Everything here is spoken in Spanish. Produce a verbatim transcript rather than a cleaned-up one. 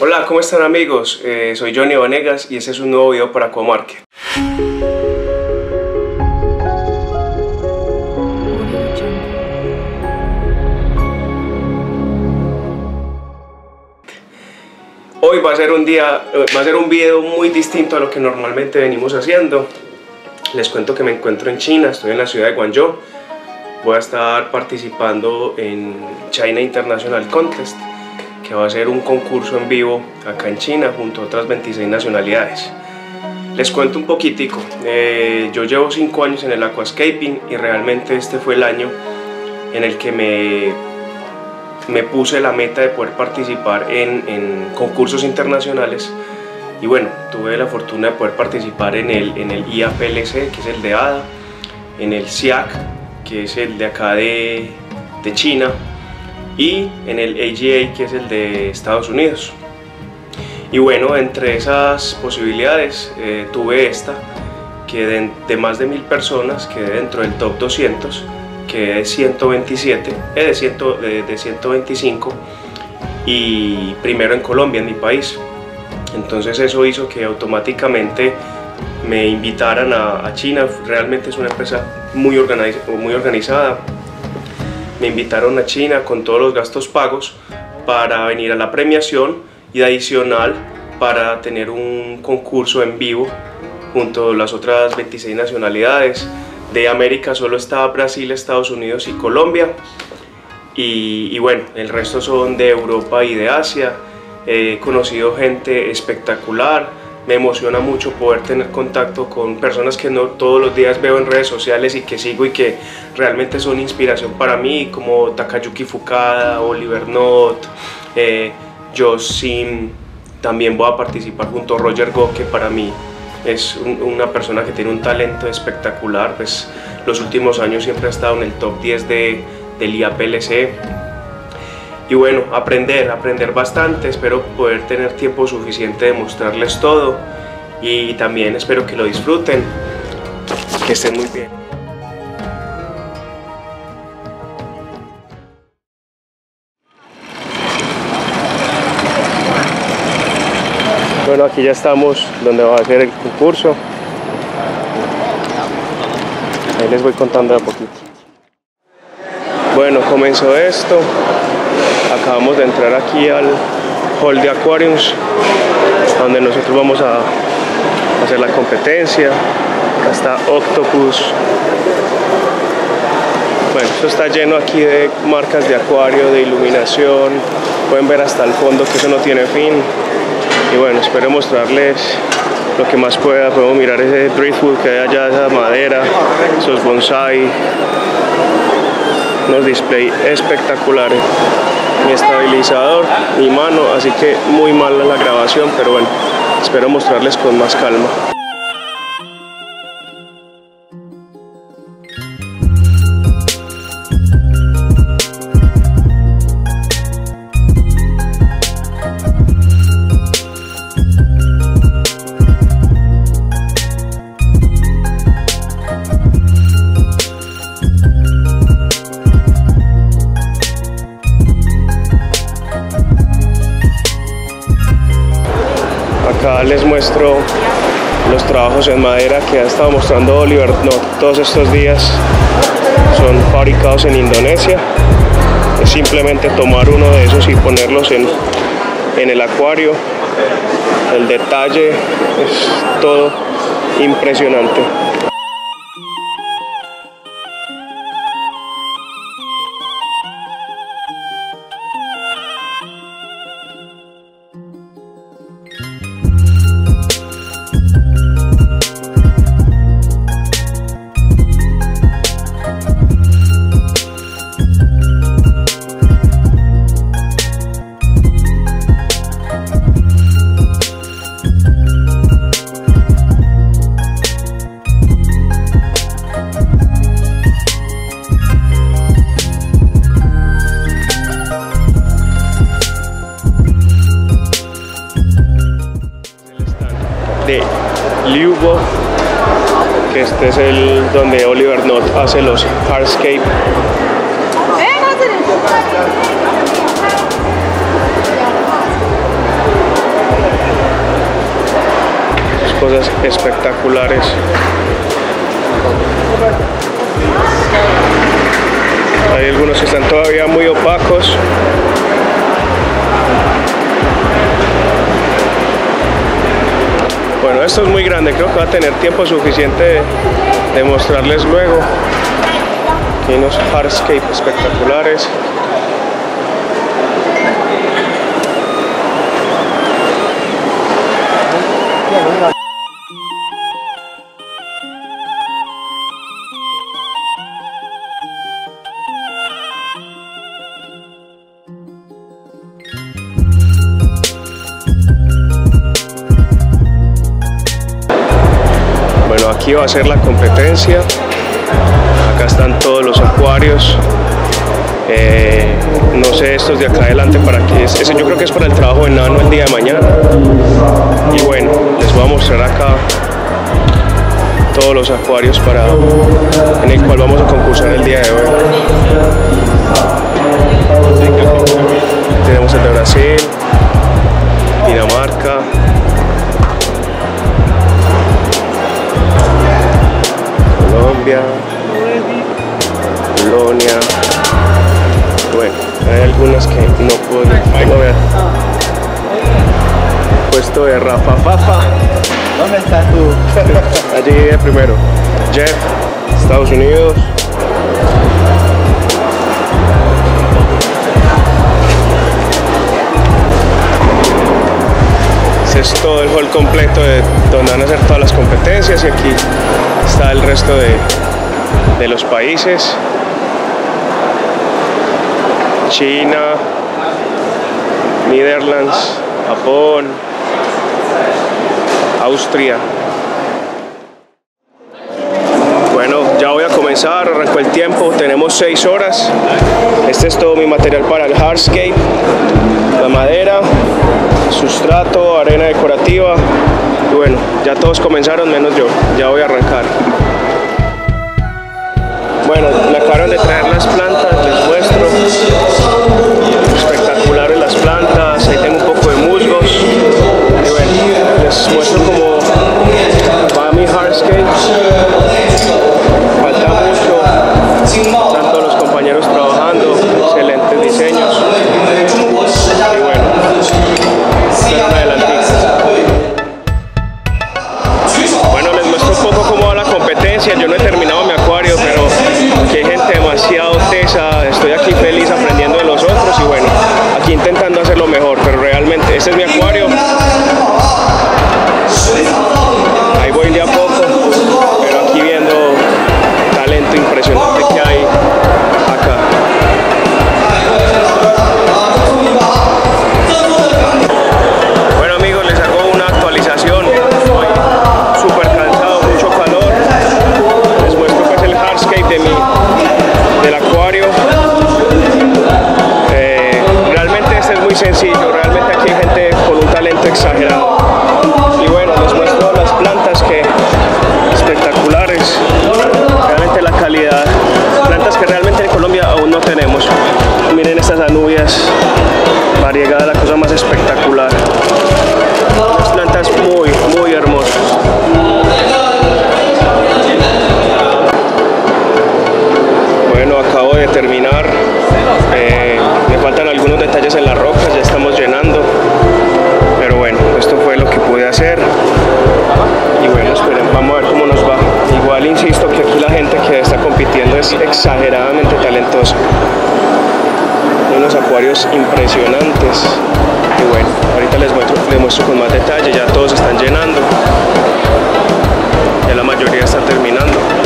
Hola, ¿cómo están amigos? Eh, soy Johnny Vanegas y este es un nuevo video para AquaMarket. Hoy va a ser un día, va a ser un video muy distinto a lo que normalmente venimos haciendo. Les cuento que me encuentro en China, estoy en la ciudad de Guangzhou. Voy a estar participando en China International Contest, que va a ser un concurso en vivo acá en China junto a otras veintiséis nacionalidades. Les cuento un poquitico, eh, yo llevo cinco años en el aquascaping y realmente este fue el año en el que me, me puse la meta de poder participar en, en concursos internacionales y bueno, tuve la fortuna de poder participar en el, en el I A P L C, que es el de A D A, en el S I A C, que es el de acá de, de China, y en el A G A, que es el de Estados Unidos. Y bueno, entre esas posibilidades eh, tuve esta, que de, de más de mil personas, quedé dentro del top doscientos, quedé de ciento veintisiete, eh, de, cien, de, de ciento veinticinco, y primero en Colombia, en mi país. Entonces eso hizo que automáticamente me invitaran a, a China. Realmente es una empresa muy, organiza, muy organizada. Me invitaron a China con todos los gastos pagos para venir a la premiación y adicional para tener un concurso en vivo junto a las otras veintiséis nacionalidades. De América solo está Brasil, Estados Unidos y Colombia, y, y bueno, el resto son de Europa y de Asia. He conocido gente espectacular, me emociona mucho poder tener contacto con personas que no todos los días veo en redes sociales y que sigo y que realmente son inspiración para mí, como Takayuki Fukada, Oliver Knott. eh, yo sí, también voy a participar junto a Roger Goh, que para mí es un, una persona que tiene un talento espectacular, pues los últimos años siempre ha estado en el top diez de, del I A P L C. Y bueno, aprender, aprender bastante, espero poder tener tiempo suficiente de mostrarles todo y también espero que lo disfruten, que estén muy bien. Bueno, aquí ya estamos donde va a ser el concurso, ahí les voy contando de a poquito. Bueno, comenzó esto. Acabamos de entrar aquí al hall de Aquariums, donde nosotros vamos a hacer la competencia. Acá está Octopus. Bueno, esto está lleno aquí de marcas de acuario, de iluminación. Pueden ver hasta el fondo que eso no tiene fin. Y bueno, espero mostrarles lo que más pueda. Podemos mirar ese driftwood que hay allá, esa madera, esos bonsai. Unos displays espectaculares. Mi estabilizador, mi mano, así que muy mala la grabación, pero bueno, espero mostrarles con más calma. Acá les muestro los trabajos en madera que ha estado mostrando Oliver Knott todos estos días. Son fabricados en Indonesia. Es simplemente tomar uno de esos y ponerlos en, en el acuario. El detalle es todo impresionante. Que este es el donde Oliver Knott hace los hardscape. cosas espectaculares. Hay algunos que están todavía muy opacos. Bueno, esto es muy grande, creo que va a tener tiempo suficiente de, de mostrarles luego. Aquí unos hardscape espectaculares. Aquí va a ser la competencia. Acá están todos los acuarios. Eh, no sé estos de acá adelante para qué es. Ese yo creo que es para el trabajo de Nano el día de mañana. Y bueno, les voy a mostrar acá todos los acuarios para en el cual vamos a concursar el día de hoy. Tenemos el de Brasil, Dinamarca. Colombia, Polonia. Bueno, hay algunas que no puedo ver. Puesto de Rafa Papa. ¿Dónde estás tú? Allí llegué primero. Jeff, Estados Unidos. Ese es todo el hall completo de donde van a hacer todas las competencias y aquí está el resto de, de los países. China, Netherlands, Japón, Austria. Bueno, ya voy a comenzar, arrancó el tiempo, tenemos seis horas. Este es todo mi material para el hardscape: la madera, sustrato, arena decorativa. Y bueno, ya todos comenzaron menos yo, ya voy a arrancar. Bueno, me acabaron de traer las plantas, les muestro. Espectaculares las plantas, ahí tengo un poco de musgos. Y bueno, les muestro cómo va mi hardscape. Falta mucho, tanto los compañeros trabajando, excelentes diseños. Y bueno, espero una de las yo no he terminado mi acuario, pero aquí hay gente demasiado tesa, estoy aquí feliz aprendiendo de los otros y bueno, aquí intentando hacerlo mejor, pero realmente este es mi acuario. Ahí voy de a poco, pero aquí viendo talento impresionante que hay acá. Bueno amigos, les hago una actualización. Estoy súper cansado, mucho calor. De mi, del acuario. Eh, realmente este es muy sencillo, realmente aquí hay gente con un talento exagerado. Y bueno, les muestro las plantas que espectaculares, realmente la calidad, plantas que realmente en Colombia aún no tenemos. Miren estas anubias, variegada, la cosa más espectacular. Las plantas muy, muy hermosas. Bueno, acabo de terminar, eh, me faltan algunos detalles en las rocas, ya estamos llenando, pero bueno, esto fue lo que pude hacer y bueno, esperen, vamos a ver cómo nos va. Igual insisto que aquí la gente que está compitiendo es exageradamente talentosa, unos acuarios impresionantes y bueno, ahorita les muestro, les muestro con más detalle, ya todos están llenando, ya la mayoría está terminando.